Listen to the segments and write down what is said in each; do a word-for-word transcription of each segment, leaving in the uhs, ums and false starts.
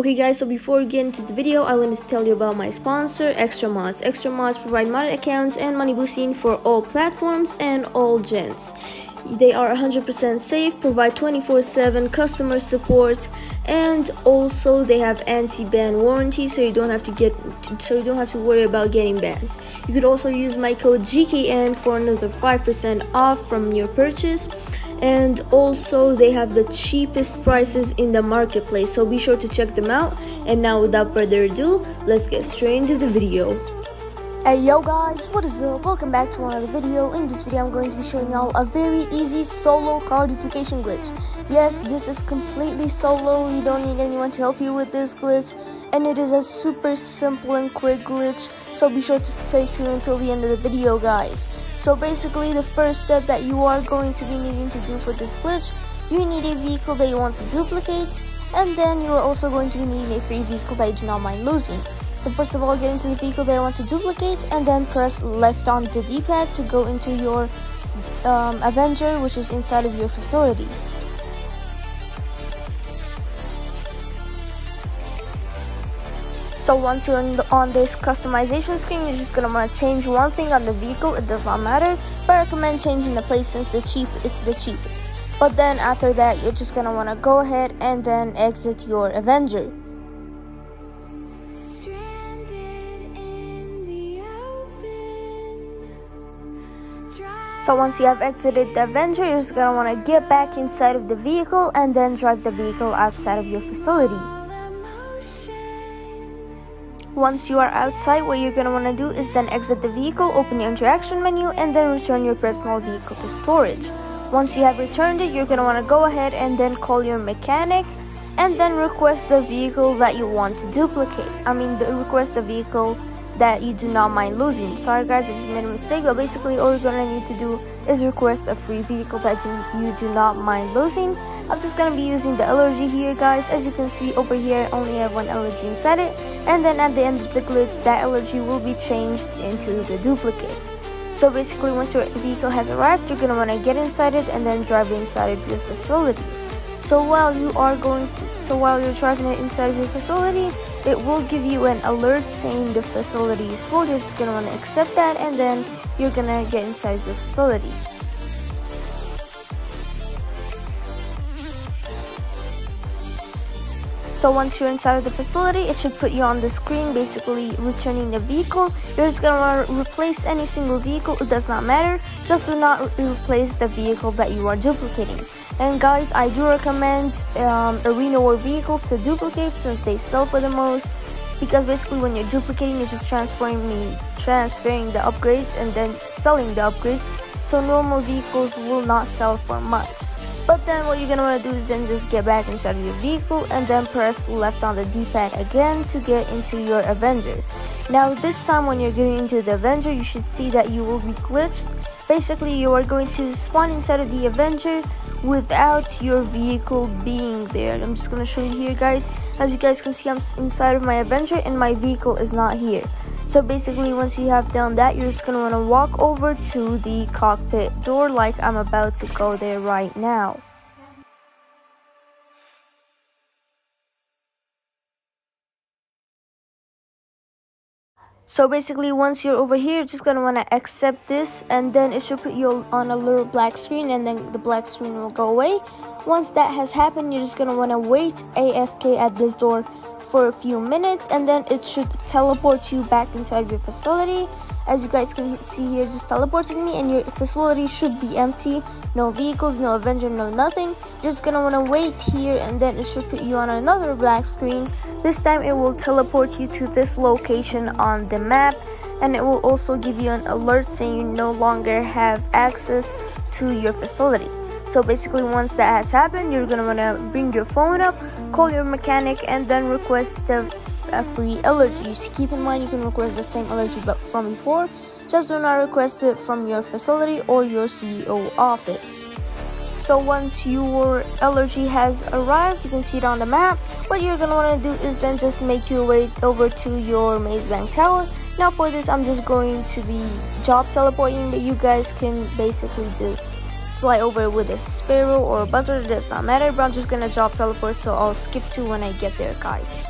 Okay guys, so before we get into the video, I want to tell you about my sponsor, Extra Mods. Extra Mods provide modded accounts and money boosting for all platforms and all gens. They are one hundred percent safe, provide twenty-four seven customer support, and also they have anti-ban warranty, so you don't have to get so you don't have to worry about getting banned. You could also use my code G K N for another five percent off from your purchase, and also they have the cheapest prices in the marketplace, so be sure to check them out. And now without further ado, let's get straight into the video. Hey yo guys, what is up? Welcome back to another video. In this video I'm going to be showing y'all a very easy solo card duplication glitch. Yes, this is completely solo, you don't need anyone to help you with this glitch, and it is a super simple and quick glitch, so be sure to stay tuned until the end of the video guys. So basically the first step that you are going to be needing to do for this glitch, you need a vehicle that you want to duplicate, and then you are also going to be needing a free vehicle that you do not mind losing. So first of all, get into the vehicle that I want to duplicate, and then press left on the D pad to go into your um, Avenger, which is inside of your facility. So once you're in the, on this customization screen, you're just going to want to change one thing on the vehicle. It does not matter, but I recommend changing the place since the cheap it's the cheapest. But then after that, you're just going to want to go ahead and then exit your Avenger. So once you have exited the Avenger, you're just gonna wanna get back inside of the vehicle and then drive the vehicle outside of your facility. Once you are outside, what you're gonna wanna do is then exit the vehicle, open your interaction menu, and then return your personal vehicle to storage. Once you have returned it, you're gonna wanna go ahead and then call your mechanic and then request the vehicle that you want to duplicate. I mean, the, request the vehicle that you do not mind losing. Sorry guys, I just made a mistake, but basically all you're gonna need to do is request a free vehicle that you, you do not mind losing. I'm just gonna be using the L R G here guys. As you can see over here, I only have one L R G inside it, and then at the end of the glitch, that L R G will be changed into the duplicate. So basically once your vehicle has arrived, you're gonna wanna get inside it and then drive it inside of your facility. So while you are going, so while you're driving it inside of your facility, it will give you an alert saying the facility is full. You're just gonna wanna accept that, and then you're gonna get inside of your facility. So once you're inside of the facility, it should put you on the screen basically returning the vehicle. You're just gonna wanna replace any single vehicle, it does not matter. Just do not re replace the vehicle that you are duplicating. And guys, I do recommend um, Arena War vehicles to duplicate since they sell for the most, because basically when you're duplicating, you're just transferring, transferring the upgrades and then selling the upgrades, so normal vehicles will not sell for much. But then what you're going to want to do is then just get back inside of your vehicle and then press left on the D pad again to get into your Avenger. Now this time when you're getting into the Avenger, you should see that you will be glitched. Basically you are going to spawn inside of the Avenger without your vehicle being there. I'm just gonna show you here guys. As you guys can see, I'm inside of my Avenger and my vehicle is not here. So basically once you have done that, you're just gonna wanna walk over to the cockpit door like I'm about to go there right now. So basically once you're over here, you're just gonna wanna accept this, and then it should put you on a little black screen, and then the black screen will go away. Once that has happened, you're just gonna wanna wait A F K at this door for a few minutes, and then it should teleport you back inside of your facility. As you guys can see here, just teleported me, and your facility should be empty. No vehicles, no Avenger, no nothing. You're just gonna wanna wait here, and then it should put you on another black screen. This time it will teleport you to this location on the map, and it will also give you an alert saying you no longer have access to your facility. So basically once that has happened, you're gonna wanna bring your phone up, call your mechanic, and then request the a free L R G. Just keep in mind you can request the same L R G but from before, just do not request it from your facility or your C E O office. So once your L R G has arrived, you can see it on the map. What you're gonna wanna do is then just make your way over to your Maze Bank Tower. Now for this, I'm just going to be job teleporting, but you guys can basically just fly over with a Sparrow or a Buzzard, it does not matter, but I'm just gonna drop teleport, so I'll skip to when I get there, guys.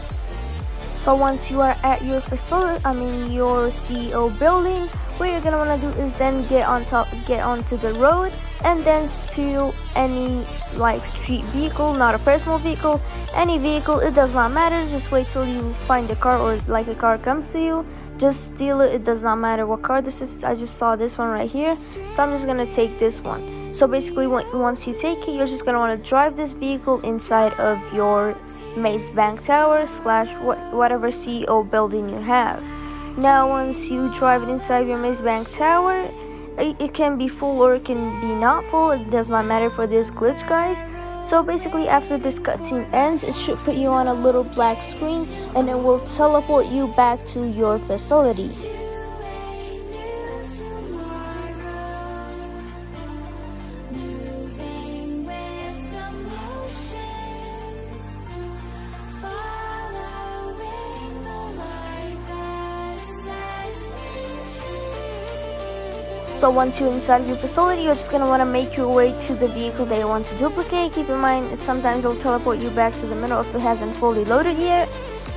So once you are at your facility, I mean your C E O building, what you're gonna wanna do is then get on top, get onto the road, and then steal any like street vehicle, not a personal vehicle, any vehicle, it does not matter. Just wait till you find a car or like a car comes to you, just steal it. It does not matter what car this is. I just saw this one right here, so I'm just gonna take this one. So basically, once you take it, you're just gonna wanna drive this vehicle inside of your Maze Bank Tower slash whatever C E O building you have. Now once you drive it inside your Maze Bank Tower, it, it can be full or it can be not full, it does not matter for this glitch, guys. So basically after this cutscene ends, it should put you on a little black screen and it will teleport you back to your facility. So once you're inside your facility, you're just going to want to make your way to the vehicle that you want to duplicate. Keep in mind, it sometimes will teleport you back to the middle if it hasn't fully loaded yet.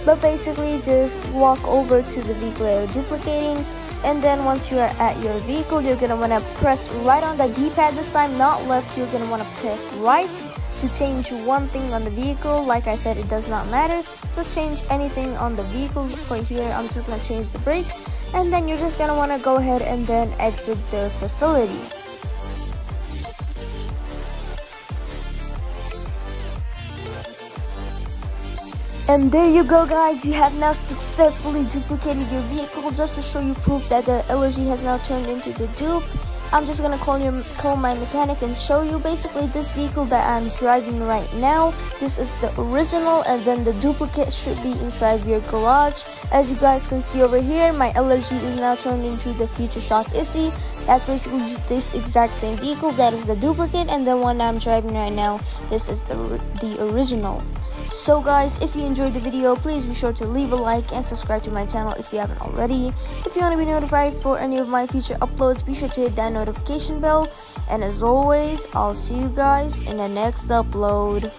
But basically, just walk over to the vehicle that you're duplicating. And then once you're at your vehicle, you're going to want to press right on the D pad this time, not left. You're going to want to press right to change one thing on the vehicle. Like I said, it does not matter. Just change anything on the vehicle. Right here, I'm just going to change the brakes. And then you're just going to want to go ahead and then exit the facility. And there you go, guys, you have now successfully duplicated your vehicle. Just to show you proof that the L R G has now turned into the dupe, I'm just going to call your, call my mechanic and show you. Basically, this vehicle that I'm driving right now, this is the original, and then the duplicate should be inside your garage. As you guys can see over here, my L R G is now turned into the Future Shock Issy. That's basically just this exact same vehicle, that is the duplicate, and the one I'm driving right now, this is the, the original. So guys, if you enjoyed the video, please be sure to leave a like and subscribe to my channel if you haven't already. If you want to be notified for any of my future uploads, be sure to hit that notification bell. And as always, I'll see you guys in the next upload.